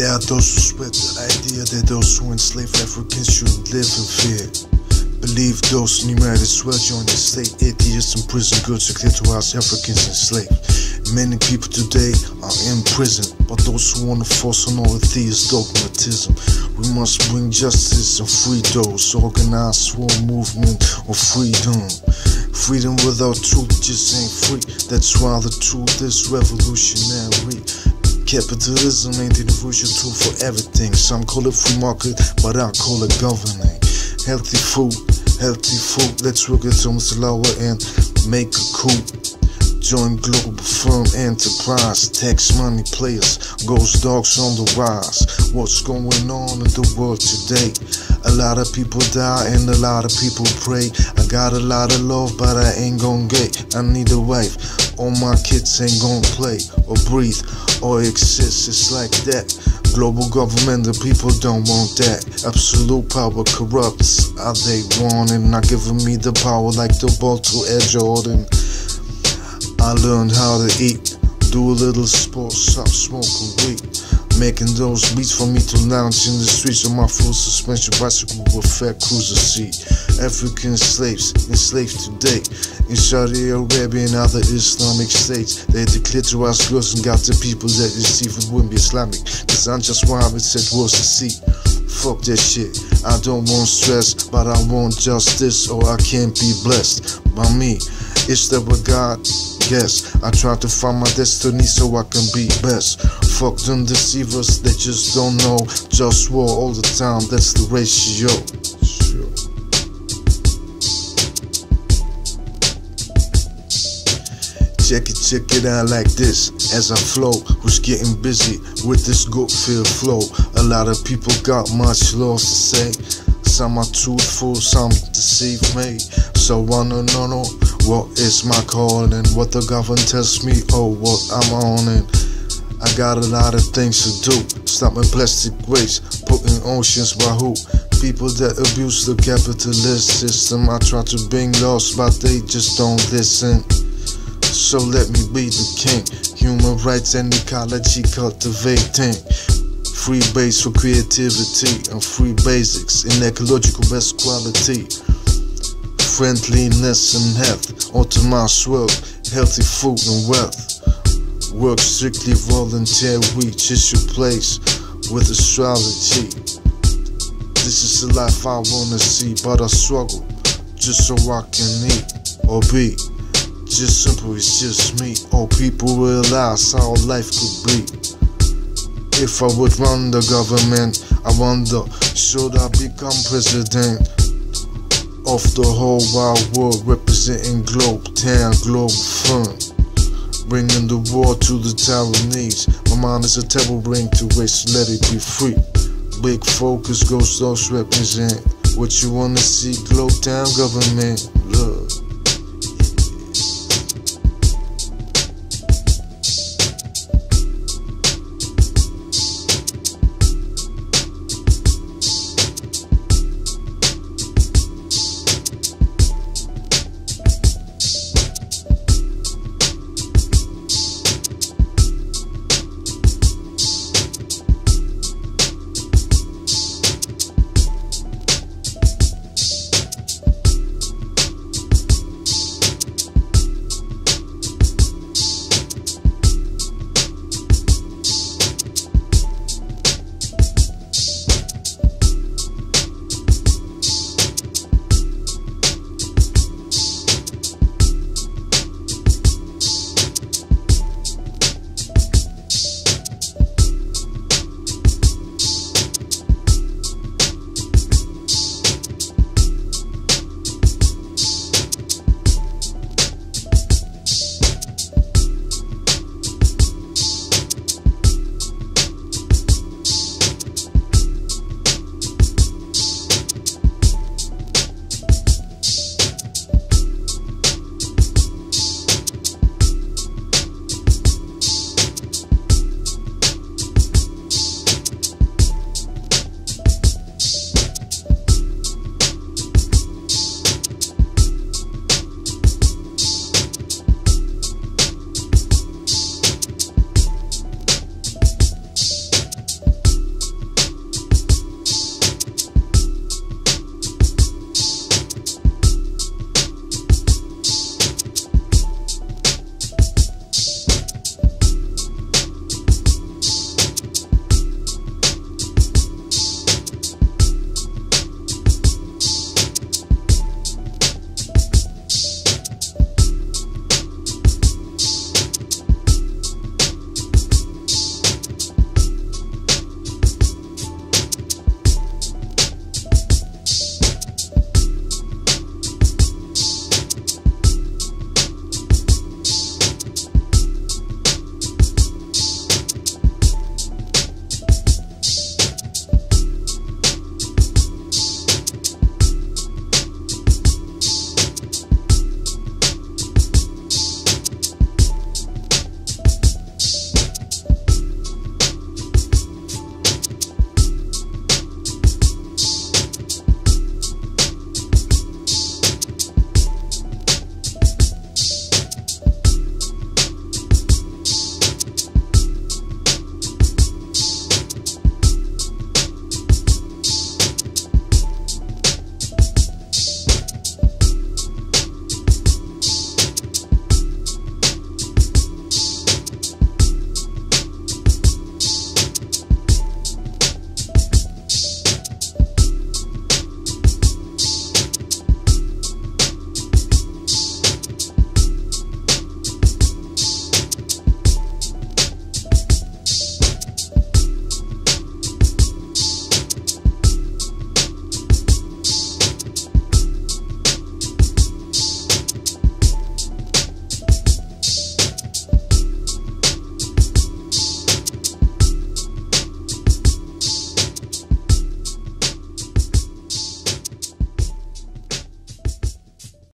There are those who spread the idea that those who enslave Africans shouldn't live in fear. Believe those who might as well join the state. Atheists and prison goods are clear to house Africans enslaved. Many people today are in prison, but those who want to force on all atheist dogmatism. We must bring justice and free those, organize for a movement of freedom. Freedom without truth just ain't free. That's why the truth is revolutionary. Capitalism ain't the division tool for everything. Some call it free market, but I call it governing. Healthy food, let's work at Thomas Lower and make a coup. Join Globalfirm Enterprise, tax money players, GhostDogz on the rise. What's going on in the world today? A lot of people die and a lot of people pray. I got a lot of love but I ain't gon' get. I need a wife, all my kids ain't gon' play or breathe or exist, it's like that. Global government, the people don't want that. Absolute power corrupts, are they wanting? Not giving me the power like the ball to Air Jordan. I learned how to eat, do a little sport, stop smoking weed. Making those beats for me to lounge in the streets on my full suspension bicycle with fat cruiser seat. African slaves, enslaved today in Saudi Arabia and other Islamic states. They declared to us girls and got the people that receive it wouldn't be Islamic. Cause I'm just Muhammad said was to see. Fuck that shit, I don't want stress, but I want justice or I can't be blessed by me. Is there a God? Yes, I try to find my destiny so I can be best. Fuck them deceivers, they just don't know. JustWar all the time, that's the ratio. Check it out like this, as I flow. Who's getting busy with this good feel flow? A lot of people got much loss to say. Some are truthful, some deceive me. So I don't know what is my calling, what the government tells me, or what I'm on in. I got a lot of things to do. Stopping plastic waste, putting oceans by who? People that abuse the capitalist system. I try to bring laws, but they just don't listen. So let me be the king. Human rights and ecology cultivating. Free base for creativity and free basics in ecological best quality. Friendliness and health, optimized world, healthy food and wealth. Work strictly volunteer, we just replace with astrology. This is the life I wanna see, but I struggle just so I can eat or be. Just simple, it's just me. All people realize how life could be. If I would run the government, I wonder, should I become president of the whole wide world, representing Globe 10, Globalfirm, bringing the war to the Taiwanese. My mind is a terrible brain to waste, let it be free. Big focus, GhostDogz represent what you wanna see, Globe 10 government.